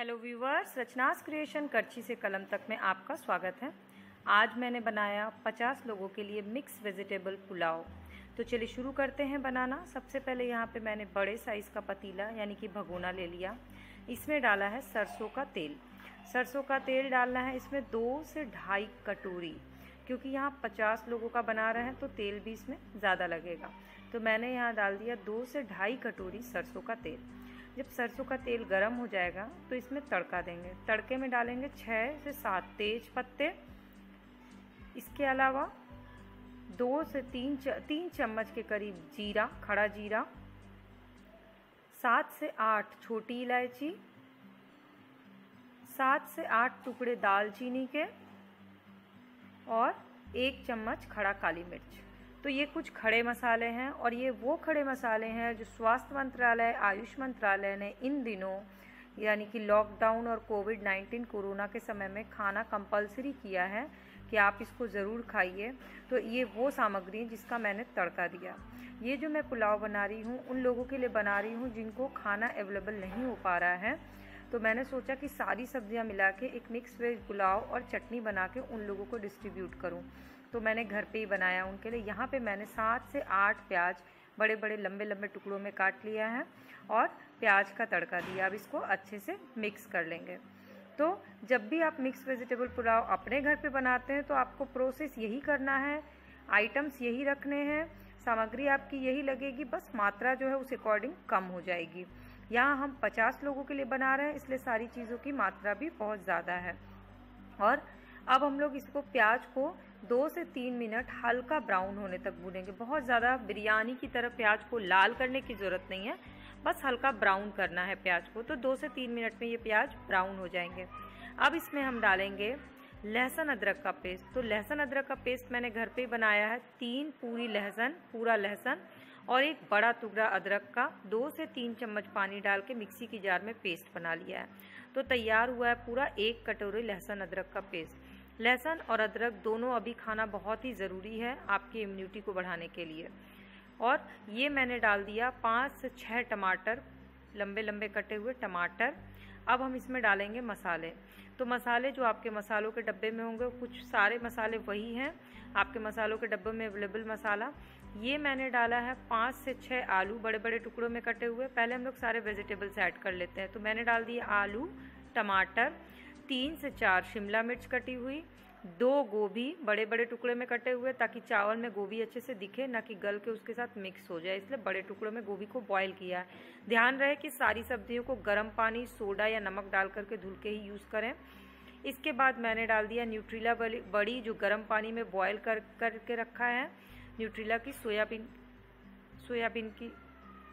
Hello viewers, रचनास creation करछी से कलम तक में आपका स्वागत है। आज मैंने बनाया 50 लोगों के लिए मिक्स वेजिटेबल पुलाव। तो चलिए शुरू करते हैं बनाना। सबसे पहले यहाँ पे मैंने बड़े साइज़ का पतीला यानी कि भगोना ले लिया। इसमें डाला है सरसों का तेल। सरसों का तेल डालना है इसमें 2 से 2.5 कटोरी, क्योंकि यहाँ 50 लोगों का बना रहे हैं तो तेल भी इसमें ज़्यादा लगेगा। तो मैंने यहाँ डाल दिया 2 से 2.5 कटोरी सरसों का तेल। जब सरसों का तेल गर्म हो जाएगा तो इसमें तड़का देंगे। तड़के में डालेंगे 6 से 7 तेज पत्ते। इसके अलावा 2 से 3 चम्मच के करीब जीरा, खड़ा जीरा, 7 से 8 छोटी इलायची, 7 से 8 टुकड़े दालचीनी के और 1 चम्मच खड़ा काली मिर्च। तो ये कुछ खड़े मसाले हैं और ये वो खड़े मसाले हैं जो स्वास्थ्य मंत्रालय, आयुष मंत्रालय ने इन दिनों यानी कि लॉकडाउन और कोविड-19 कोरोना के समय में खाना कंपलसरी किया है कि आप इसको ज़रूर खाइए। तो ये वो सामग्री है जिसका मैंने तड़का दिया। ये जो मैं पुलाव बना रही हूँ उन लोगों के लिए बना रही हूँ जिनको खाना अवेलेबल नहीं हो पा रहा है। तो मैंने सोचा कि सारी सब्जियां मिला के एक मिक्स वेज पुलाव और चटनी बना के उन लोगों को डिस्ट्रीब्यूट करूं। तो मैंने घर पे ही बनाया उनके लिए। यहाँ पे मैंने 7 से 8 प्याज बड़े बड़े लंबे लंबे टुकड़ों में काट लिया है और प्याज का तड़का दिया। अब इसको अच्छे से मिक्स कर लेंगे। तो जब भी आप मिक्स वेजिटेबल पुलाव अपने घर पर बनाते हैं तो आपको प्रोसेस यही करना है, आइटम्स यही रखने हैं, सामग्री आपकी यही लगेगी, बस मात्रा जो है उस अकॉर्डिंग कम हो जाएगी। यहाँ हम 50 लोगों के लिए बना रहे हैं इसलिए सारी चीज़ों की मात्रा भी बहुत ज़्यादा है। और अब हम लोग इसको, प्याज को 2 से 3 मिनट हल्का ब्राउन होने तक भूनेंगे। बहुत ज़्यादा बिरयानी की तरह प्याज को लाल करने की ज़रूरत नहीं है, बस हल्का ब्राउन करना है प्याज को। तो 2 से 3 मिनट में ये प्याज ब्राउन हो जाएंगे। अब इसमें हम डालेंगे लहसुन अदरक का पेस्ट। तो लहसुन अदरक का पेस्ट मैंने घर पे बनाया है। 3 पूरी लहसुन, पूरा लहसुन और एक बड़ा टुकड़ा अदरक का 2 से 3 चम्मच पानी डाल के मिक्सी की जार में पेस्ट बना लिया है। तो तैयार हुआ है पूरा 1 कटोरी लहसुन अदरक का पेस्ट। लहसुन और अदरक दोनों अभी खाना बहुत ही ज़रूरी है आपकी इम्यूनिटी को बढ़ाने के लिए। और ये मैंने डाल दिया 5 से 6 टमाटर, लंबे लंबे कटे हुए टमाटर। अब हम इसमें डालेंगे मसाले। तो मसाले जो आपके मसालों के डब्बे में होंगे, कुछ सारे मसाले वही हैं आपके मसालों के डब्बे में अवेलेबल मसाला। ये मैंने डाला है 5 से 6 आलू बड़े बड़े टुकड़ों में कटे हुए। पहले हम लोग सारे वेजिटेबल्स ऐड कर लेते हैं। तो मैंने डाल दिए आलू, टमाटर, 3 से 4 शिमला मिर्च कटी हुई, 2 गोभी बड़े बड़े टुकड़े में कटे हुए, ताकि चावल में गोभी अच्छे से दिखे, ना कि गल के उसके साथ मिक्स हो जाए, इसलिए बड़े टुकड़ों में गोभी को बॉईल किया है। ध्यान रहे कि सारी सब्जियों को गर्म पानी, सोडा या नमक डाल करके धुल के ही यूज़ करें। इसके बाद मैंने डाल दिया न्यूट्रीला बड़ी, जो गर्म पानी में बॉयल करके रखा है। न्यूट्रीला की सोयाबीन की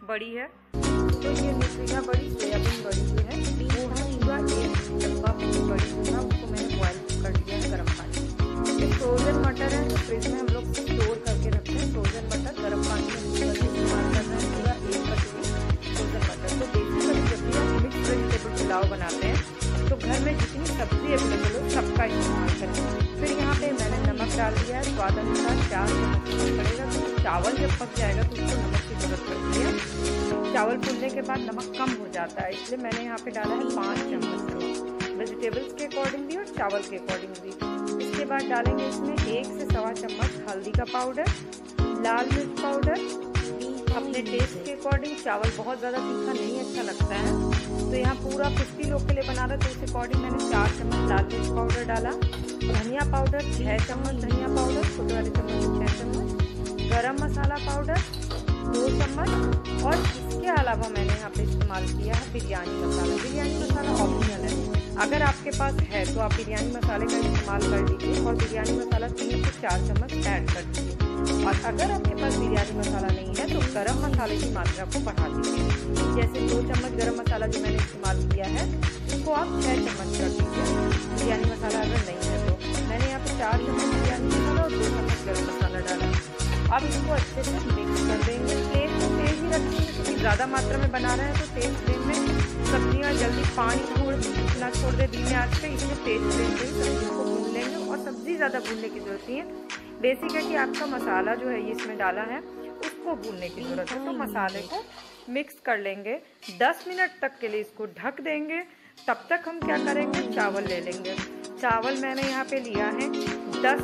बड़ी है। तो ये न्यूट्रीला बड़ी, सोयाबीन बड़ी जो है वो है पूरा 1 डब्बा बड़ी होगा, उसको मैंने बॉयल कर दिया है गर्म पानी। ये फ्रोजन मटर है, फ्रिज में हम लोग स्टोर करके रखते हैं। फ्रोजन मटर गर्म पानी में इस्तेमाल करना है, पूरा 1 कटोरी फ्रोजन मटर। तो बेसिकली जब भी आप मिक्स वेजिटेबल पुलाव बनाते हैं तो घर में जितनी सब्जी अवेलेबल हो सबका इस्तेमाल करें। फिर यहाँ पे मैंने नमक डाल दिया है स्वाद अनुसार, 4 चम्मच पड़ेगा। तो चावल जब पक जाएगा तो उसको नमक की जरूरत पड़ती है। चावल फूलने के बाद नमक कम हो जाता है, इसलिए मैंने यहाँ पे डाला है 5 चम्मच नमक, वेजिटेबल्स के अकॉर्डिंग भी और चावल के अकॉर्डिंग भी। इसके बाद डालेंगे इसमें 1 से सवा चम्मच हल्दी का पाउडर, लाल मिर्च पाउडर अपने टेस्ट के अकॉर्डिंग। चावल बहुत ज़्यादा तीखा नहीं अच्छा लगता है, तो यहाँ पूरा 50 लोग के लिए बना रहा, तो उस अकॉर्डिंग मैंने 4 चम्मच लाल मिर्च पाउडर डाला। धनिया पाउडर 6 चम्मच, धनिया पाउडर छोटे वाले चम्मच 6 चम्मच, गरम मसाला पाउडर 2 चम्मच और इसके अलावा मैंने यहाँ पे इस्तेमाल किया है बिरयानी मसाला। बिरयानी मसाला ऑप्शनल है, अगर आपके पास है तो आप बिरयानी मसाले का इस्तेमाल कर लीजिए और बिरयानी मसाला 3 से 4 चम्मच ऐड कर दीजिए। और अगर आपके पास बिरयानी मसाला नहीं है तो गरम मसाले की मात्रा को बढ़ा दीजिए। जैसे 2 चम्मच गरम मसाला जो मैंने इस्तेमाल किया है उसको आप 6 चम्मच कर दीजिए। बिरयानी मसाला अगर नहीं है तो मैंने यहाँ पे 4 चम्मच बिरयानी मसाला और 2 चम्मच गरम मसाला डाला। अब इसको अच्छे से मिक्स कर देंगे। तेल को तेज ही रखेंगे क्योंकि ज़्यादा मात्रा में बना रहे हैं तो तेज फ्लेम में सब्जियाँ जल्दी पानी छोड़ दे धीमे आँच पे, इसलिए तेज फ्लेम पे सब्जियों को भून लेंगे। और सब्जी ज़्यादा भूनने की जरूरत नहीं है, बेसिक है कि आपका मसाला जो है ये इसमें डाला है उसको भूनने की ज़रूरत है। तो मसाले को मिक्स कर लेंगे, 10 मिनट तक के लिए इसको ढक देंगे। तब तक हम क्या करेंगे, चावल ले लेंगे। चावल मैंने यहाँ पे लिया है 10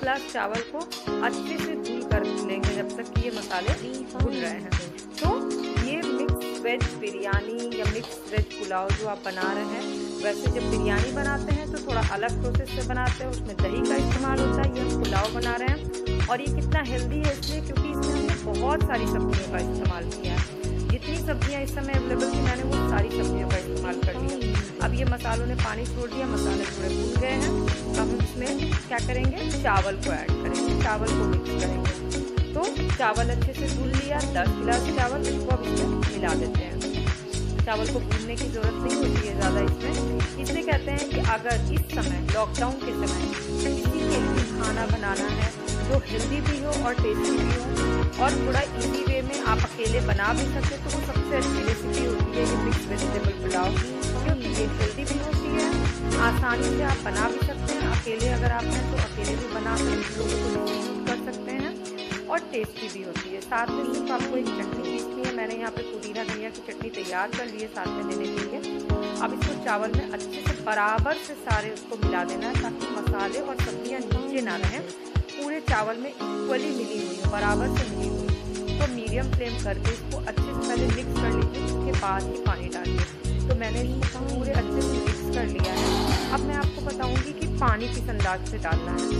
ग्लास चावल को अच्छे से धुल कर लेंगे जब तक कि ये मसाले भुन रहे हैं। तो ये मिक्स वेज बिरयानी या मिक्स वेज पुलाव जो आप बना रहे हैं, वैसे जब बिरयानी बनाते हैं तो थोड़ा अलग प्रोसेस से बनाते हैं, उसमें दही का इस्तेमाल होता है। ये हम पुलाव बना रहे हैं और ये कितना हेल्दी है इसलिए क्योंकि इसमें हमने बहुत सारी सब्जियों का इस्तेमाल किया है। जितनी सब्जियां इस समय अवेलेबल थी मैंने वो सारी सब्जियों का इस्तेमाल कर लिया। अब ये मसालों ने पानी छोड़ दिया, मसाले थोड़े भून गए हैं। अब हम इसमें क्या करेंगे, चावल को ऐड करेंगे, चावल को मिक्स करेंगे। तो चावल अच्छे से धुल लिया, 10 गिलास चावल, इसको अब इसमें मिला देते हैं। चावल को भूनने की ज़रूरत नहीं होती है ज़्यादा इसमें, इसलिए कहते हैं कि अगर इस समय लॉकडाउन के समय किसी के लिए खाना बनाना है जो हेल्दी भी हो और टेस्टी भी हो और थोड़ा इजी वे में आप अकेले बना भी सकते, तो वो सबसे अच्छी रेसिपी होती है ये मिक्स वेजिटेबल पुलाव, क्योंकि ये हेल्दी भी होती है, आसानी से आप बना भी सकते हैं। अकेले अगर आप हैं तो अकेले भी बना सकते, लोगों को नोट कर सकते हैं और टेस्टी भी होती है। साथ में सिर्फ आपको एक चटनी पीसनी है, मैंने यहाँ पे पुदीना धनिया की चटनी तैयार कर ली है साथ में देने के लिए। अब इसको चावल में अच्छे से बराबर से सारे उसको मिला देना है ताकि मसाले और सब्जियाँ नीचे ना रहें, पूरे चावल में इक्वली मिली हुई हो, बराबर से मिली हुई। तो मीडियम फ्लेम करके इसको अच्छे से पहले मिक्स कर लीजिए, उसके बाद ही पानी डालिए। तो मैंने इसको पूरे अच्छे से मिक्स कर लिया है। अब मैं आपको बताऊँगी कि पानी किस अंदाज से डालना है।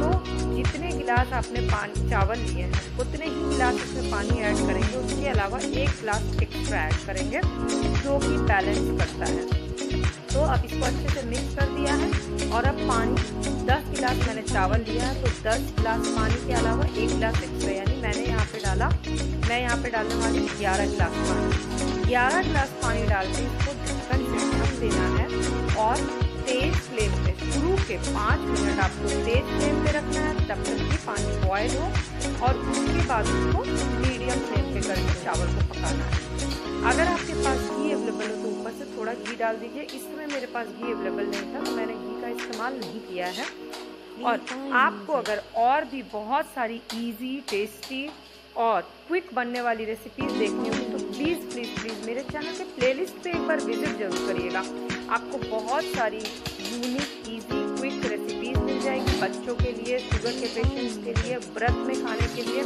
तो जितने गिलास आपने पानी चावल लिए हैं उतने ही गिलास इसमें पानी ऐड करेंगे, उसके अलावा 1 गिलास एक्स्ट्रा ऐड करेंगे जो कि बैलेंस करता है। तो अब इसको अच्छे से मिक्स कर दिया है और अब पानी 10 गिलास मैंने चावल लिया है तो 10 गिलास पानी के अलावा 1 गिलास एक्स्ट्रा, यानी मैंने यहाँ पे डाला, मैं यहाँ पे डालने वाली 11 गिलास पानी। 11 गिलास पानी डाल के इसको ढक्कन से ढक देना है और तेज फ्लेम पे शुरू के 5 मिनट आपको तेज फ्लेम पे रखना है तब तक कि पानी बॉयल हो, और उसके बाद उसको मीडियम फ्लेम पे करके चावल को पकाना है। अगर आपके पास घी अवेलेबल हो तो ऊपर से थोड़ा घी डाल दीजिए। इसमें मेरे पास घी अवेलेबल नहीं था तो मैंने घी का इस्तेमाल नहीं किया है। और आपको अगर और भी बहुत सारी ईजी टेस्टी और क्विक बनने वाली रेसिपीज देखनी होगी तो प्लीज़ प्लीज़ प्लीज़ मेरे चैनल के प्लेलिस्ट पे एक बार विजिट जरूर करिएगा। आपको बहुत सारी यूनिक इजी क्विक रेसिपीज मिल जाएगी, बच्चों के लिए, शुगर के पेशेंट्स के लिए, व्रत में खाने के लिए,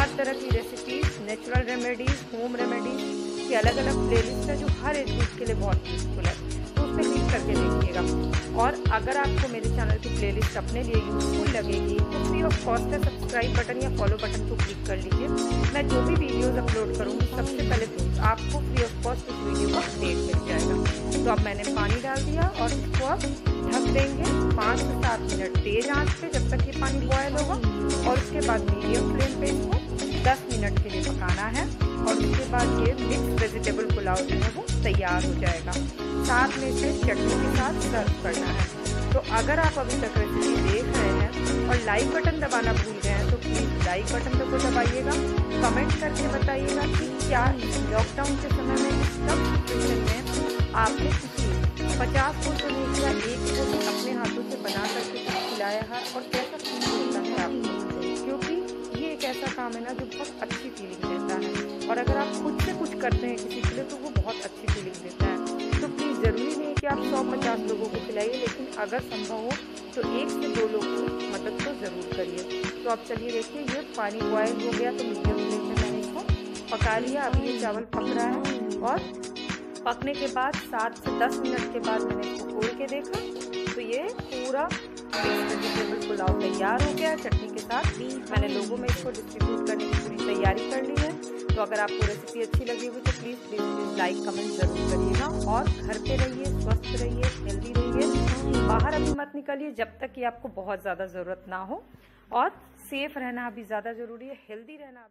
हर तरह की recipes, natural remedies, home remedies की अलग अलग प्लेलिस्ट है जो हर एज ग्रुप के लिए बहुत यूजफुल है। तो उस पर क्लिक करके देखिएगा। और अगर आपको मेरे चैनल की प्लेलिस्ट अपने लिए यूजफुल लगेगी तो फ्री ऑफ कॉस्ट का सब्सक्राइब बटन या फॉलो बटन को क्लिक कर लीजिए। मैं जो भी वीडियोस अपलोड करूँगी सबसे पहले तो आपको फ्री ऑफ कॉस्ट उस वीडियो का अपडेट मिल जाएगा। तो अब मैंने पानी डाल दिया और इसको अब ढक देंगे 5 से 7 मिनट तेज आंच पे जब तक ये पानी बॉयल होगा, और उसके बाद मीडियम फ्लेम पे इसको 10 मिनट के लिए पकाना है और उसके बाद ये मिक्स वेजिटेबल पुलाव जो है वो तैयार हो जाएगा। साथ में इसे चटनी के साथ सर्व करना है। तो अगर आप अभी तक रेसिपी देख रहे हैं और लाइक बटन दबाना भूल गए हैं तो प्लीज़ लाइक बटन को दबाइएगा। कमेंट करके बताइएगा कि क्या लॉकडाउन के समय में इस सब सिचुएशन में आपने किसी 50 को तो नहीं किया, एक को अपने हाथों से बना करके खिलाया है और कैसा फील होता है आपको, क्योंकि ये एक ऐसा काम है ना जो बहुत अच्छी फीलिंग देता है। और अगर आप खुद से कुछ करते हैं किसी के लिए तो वो बहुत अच्छी फीलिंग देता है। तो प्लीज़ ज़रूरी नहीं कि आप 150 लोगों को खिलाइए, लेकिन अगर संभव हो तो 1 से 2 लोग की मदद तो ज़रूर करिए। तो आप चलिए देखिए ये पानी बॉयल हो गया तो मीडियम फ्लेम पे मैंने इसको पका लिया। अब ये चावल पक रहा है और पकने के बाद 7 से 10 मिनट के बाद मैंने इसको खोल के देखा तो ये पूरा वेजिटेबल पुलाव तैयार हो गया। चटनी के साथ मैंने लोगों में इसको डिस्ट्रीब्यूट करने की पूरी तैयारी कर ली है। तो अगर आपको रेसिपी अच्छी लगी हुई तो please please please like comment ज़रूर करिएगा। और घर पे रहिए, स्वस्थ रहिए, हेल्दी रहिए, बाहर अभी मत निकलिए जब तक कि आपको बहुत ज़्यादा ज़रूरत ना हो, और सेफ रहना अभी ज़्यादा ज़रूरी है, हेल्दी रहना।